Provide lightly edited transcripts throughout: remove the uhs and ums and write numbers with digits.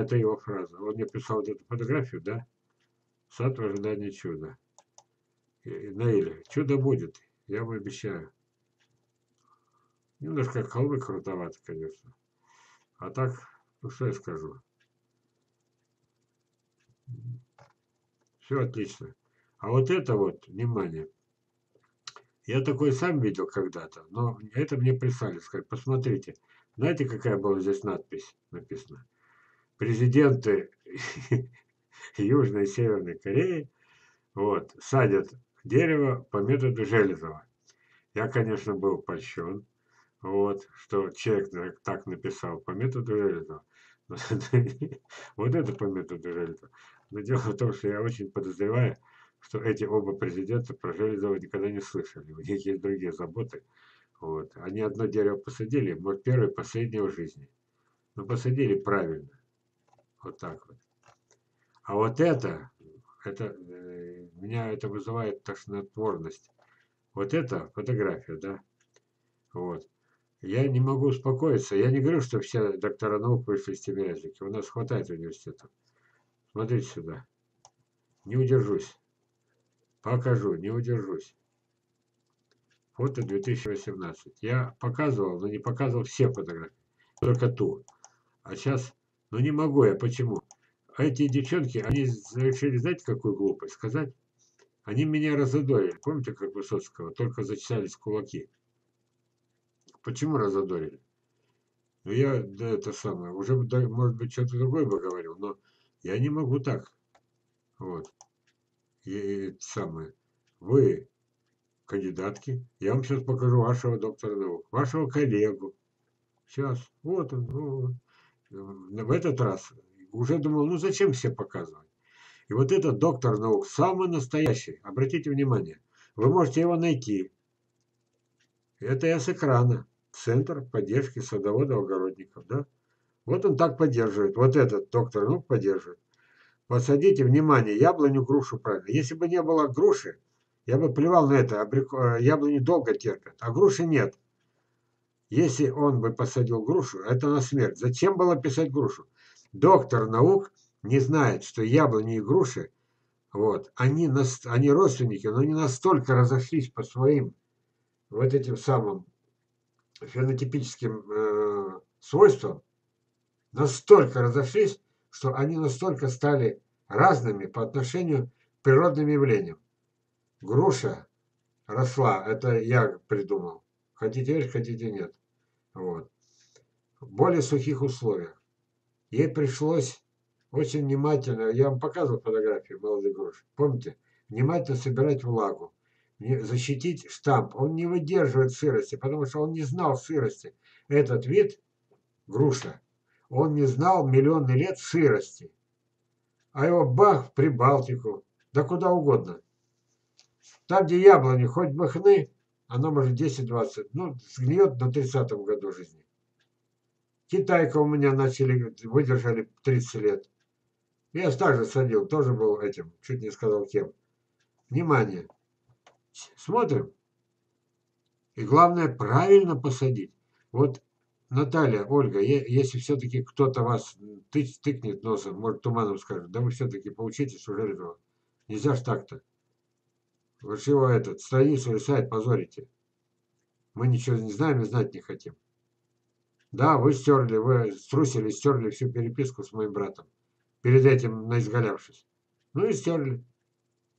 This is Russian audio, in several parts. это его фраза. Он мне прислал вот эту фотографию, да? Сад в ожидании чуда. Наиля, чудо будет, я вам обещаю. Немножко холмы крутовато, конечно. А так, ну что я скажу? Все отлично. А вот это вот, внимание, я такой сам видел когда-то, но это мне прислали, сказать, посмотрите. Знаете, какая была здесь надпись написана? Президенты Южной и Северной Кореи вот, садят дерево по методу Железова. Я, конечно, был польщен, вот, что человек так написал по методу Железова. Вот это по методу Железова. Но дело в том, что я очень подозреваю, что эти оба президента про Железова никогда не слышали. У них есть другие заботы. Вот. Они одно дерево посадили, может, первое и последнее в жизни. Но посадили правильно. Вот так вот. А вот это меня это вызывает тошнотворность. Вот это фотография, да? Вот. Я не могу успокоиться. Я не говорю, что все доктора наук вышли из Тимирязевки. У нас хватает университетов. Смотрите сюда. Не удержусь. Покажу, не удержусь. Фото 2018. Я показывал, но не показывал все фотографии. Только ту. А сейчас, ну не могу я. Почему? Эти девчонки, они решили, знаете, какую глупость сказать? Они меня разодорили. Помните, как Высоцкого? Только зачесались кулаки. Почему разодорили? Ну я, да, это самое. Уже, может быть, что-то другое бы говорил, но я не могу так. Вот. И самое. Вы кандидатки. Я вам сейчас покажу вашего доктора наук, вашего коллегу. Сейчас. Вот он. Вот. В этот раз уже думал, ну зачем все показывать? И вот этот доктор наук самый настоящий. Обратите внимание. Вы можете его найти. Это я с экрана. Центр поддержки садовода-огородников. Да? Вот он так поддерживает. Вот этот доктор наук поддерживает. Посадите, внимание, яблоню, грушу правильно. Если бы не было груши, я бы плевал на это. Яблони долго терпят, а груши нет. Если он бы посадил грушу, это на смерть. Зачем было писать грушу? Доктор наук не знает, что яблони и груши, вот, они родственники, но не настолько разошлись по своим вот этим самым фенотипическим свойствам, настолько разошлись, что они настолько стали разными по отношению к природным явлениям. Груша росла, это я придумал. Хотите верить, хотите нет. Вот. В более сухих условиях. Ей пришлось очень внимательно, я вам показывал фотографии молодой груши, помните? Внимательно собирать влагу, защитить штамп. Он не выдерживает сырости, потому что он не знал сырости. Этот вид, груша, он не знал миллионы лет сырости. А его бах в Прибалтику, да куда угодно. Там, где яблони, хоть бы хны, она может 10-20, ну, сгниет на 30-м году жизни. Китайка у меня начали, выдержали 30 лет. Я также садил, тоже был этим, чуть не сказал кем. Внимание. Смотрим. И главное, правильно посадить. Вот Наталья, Ольга, если все-таки кто-то вас тыкнет носом, может, туманом скажет, да вы все-таки поучитесь у Железова. Нельзя ж так-то. Вы же его страницу и сайт позорите. Мы ничего не знаем и знать не хотим. Да, вы стерли, вы струсили, стерли всю переписку с моим братом. Перед этим наизгалявшись. Ну и стерли.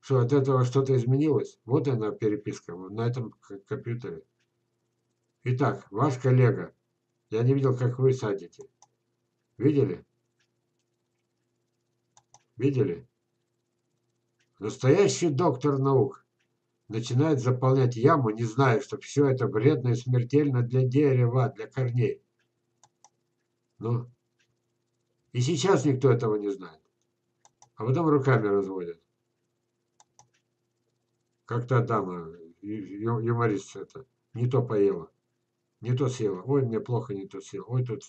Что, от этого что-то изменилось? Вот она переписка, на этом компьютере. Итак, ваш коллега. Я не видел, как вы садите. Видели? Видели? Настоящий доктор наук начинает заполнять яму, не зная, что все это вредно и смертельно для дерева, для корней. Ну, и сейчас никто этого не знает. А потом руками разводят. Как та дама, юморист, это, не то поела. Не то съела. Ой, мне плохо, не то съела. Ой, тут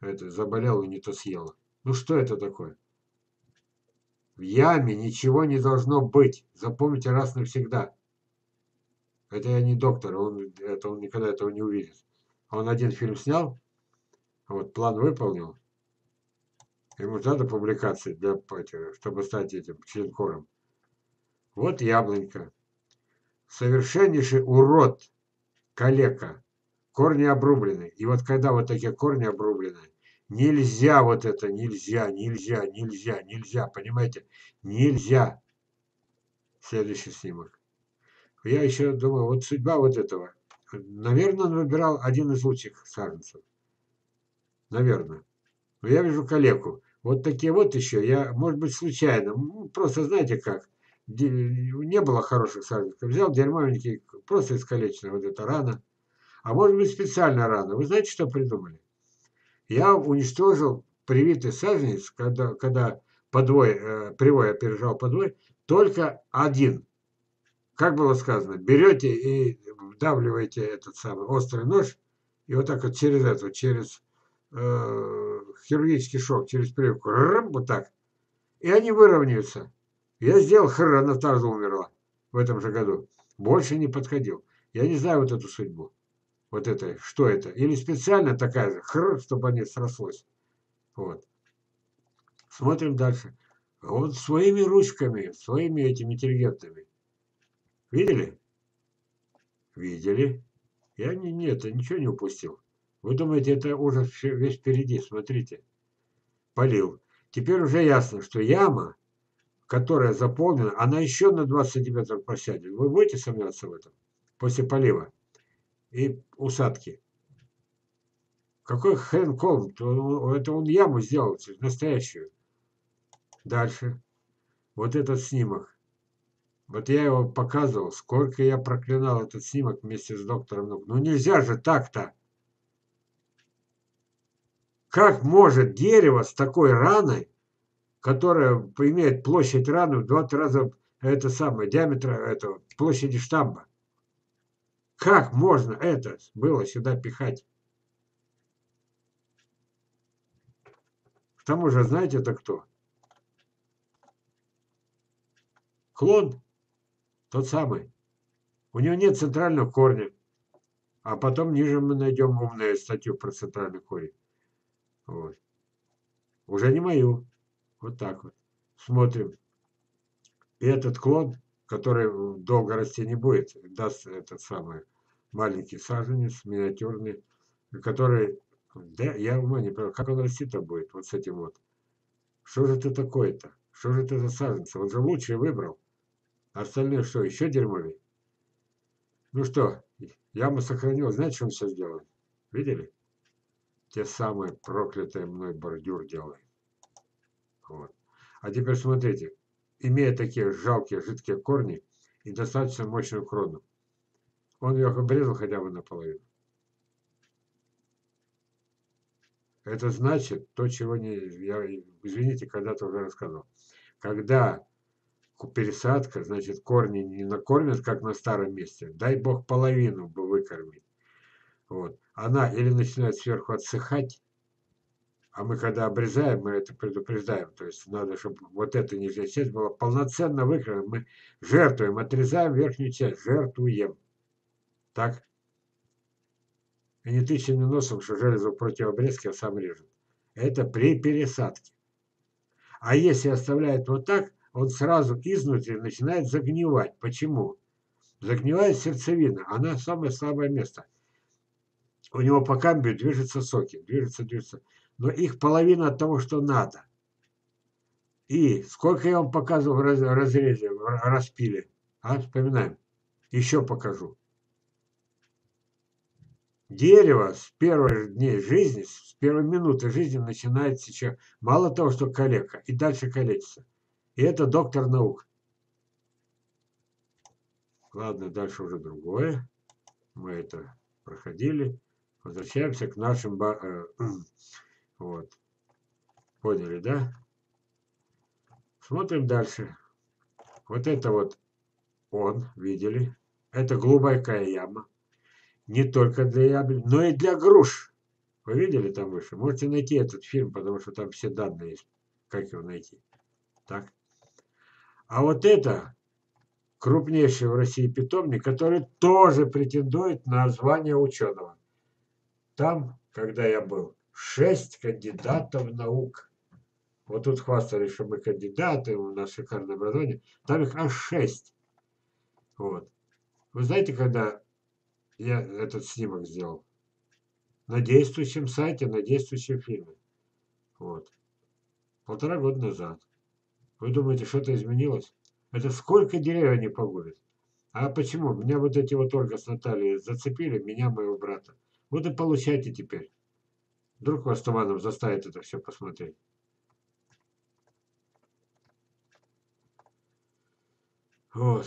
это, заболела, не то съела. Ну что это такое? В яме ничего не должно быть. Запомните раз навсегда. Это я не доктор. Он никогда этого не увидит. Он один фильм снял. Вот план выполнил. Ему надо публикации, для, чтобы стать этим членкором. Вот яблонька. Совершеннейший урод, калека. Корни обрублены. И вот когда вот такие корни обрублены, нельзя вот это, нельзя, понимаете? Нельзя. Следующий снимок. Я еще думаю, вот судьба вот этого. Наверное, он выбирал один из лучших саженцев. Наверное. Но я вижу калеку. Вот такие вот еще. Я, может быть, случайно. Просто знаете как. Не было хороших саженцев. Взял дерьмовенький, просто искалеченный. Вот это рана. А может быть, специально рана. Вы знаете, что придумали? Я уничтожил привитый саженец, когда подвой, привой опережал подвой, только один. Как было сказано, берете и вдавливаете этот самый острый нож, и вот так вот через эту, через хирургический шок, через прививку, вот так. И они выровняются. Я сделал, она также умерла в этом же году. Больше не подходил. Я не знаю вот эту судьбу. Вот это, что это? Или специально такая же, чтобы они срослось. Вот. Смотрим дальше. Он своими ручками, своими этими интеллигентными. Видели? Видели. Я ничего не упустил. Вы думаете, это ужас весь впереди. Смотрите. Полил. Теперь уже ясно, что яма, которая заполнена, она еще на 20 сантиметров просядет. Вы будете сомневаться в этом? После полива и усадки. Какой хрен колм? Это он яму сделал, настоящую. Дальше. Вот этот снимок. Вот я его показывал, сколько я проклинал этот снимок вместе с доктором наук. Ну нельзя же так-то. Как может дерево с такой раной, которая имеет площадь раны в 20 раза это самое, диаметра этого, площади штамба? Как можно это было сюда пихать? К тому же, знаете, это кто? Клон. Тот самый. У него нет центрального корня. А потом ниже мы найдем умную статью про центральный корень. Вот. Уже не мою. Вот так вот. Смотрим. И этот клон, который долго расти не будет, даст этот самый маленький саженец, миниатюрный, который... Да, я ума не понимаю, как он расти-то будет вот с этим вот. Что же это такое-то? Что же это за саженцы? Он же лучший выбрал. А остальные что, еще дерьмовее? Ну что, яму сохранил. Знаете, что он сейчас делает? Видели? Те самые проклятые мной бордюр делает. Вот. А теперь смотрите. Имея такие жалкие, жидкие корни и достаточно мощную крону. Он ее обрезал хотя бы наполовину. Это значит то, чего не... Я, извините, когда-то уже рассказал. Когда... пересадка, значит, корни не накормят, как на старом месте. Дай бог половину бы выкормить. Вот. Она или начинает сверху отсыхать, а мы когда обрезаем, мы это предупреждаем. То есть надо, чтобы вот эта нижняя часть была полноценно выкормлена. Мы жертвуем, отрезаем верхнюю часть, жертвуем. Так? И не тычем носом, что железо против обрезки, а сам режет. Это при пересадке. А если оставляет вот так, он сразу изнутри начинает загнивать. Почему? Загнивает сердцевина. Она самое слабое место. У него по камбию движутся соки. Движутся. Но их половина от того, что надо. И сколько я вам показывал в разрезе, в распиле? А? Вспоминаем. Еще покажу. Дерево с первых дней жизни, с первой минуты жизни начинает сейчас. Мало того, что калека. И дальше калечится. И это доктор наук. Ладно, дальше уже другое. Мы это проходили. Возвращаемся к нашим... Вот. Поняли, да? Смотрим дальше. Вот это вот он, видели. Это глубокая яма. Не только для яблонь, но и для груш. Вы видели там выше? Можете найти этот фильм, потому что там все данные есть. Как его найти? Так. А вот это крупнейший в России питомник, который тоже претендует на звание ученого. Там, когда я был, 6 кандидатов наук. Вот тут хвастались, что мы кандидаты, у нас шикарное образование. Там их аж 6. Вот. Вы знаете, когда я этот снимок сделал? На действующем сайте, на действующем фильме. Вот. 1,5 года назад. Вы думаете, что-то изменилось? Это сколько деревьев они погубят? А почему? Меня вот эти вот Ольга с Натальей зацепили, меня, моего брата. Вот и получайте теперь. Вдруг вас Туманов заставит это все посмотреть. Вот.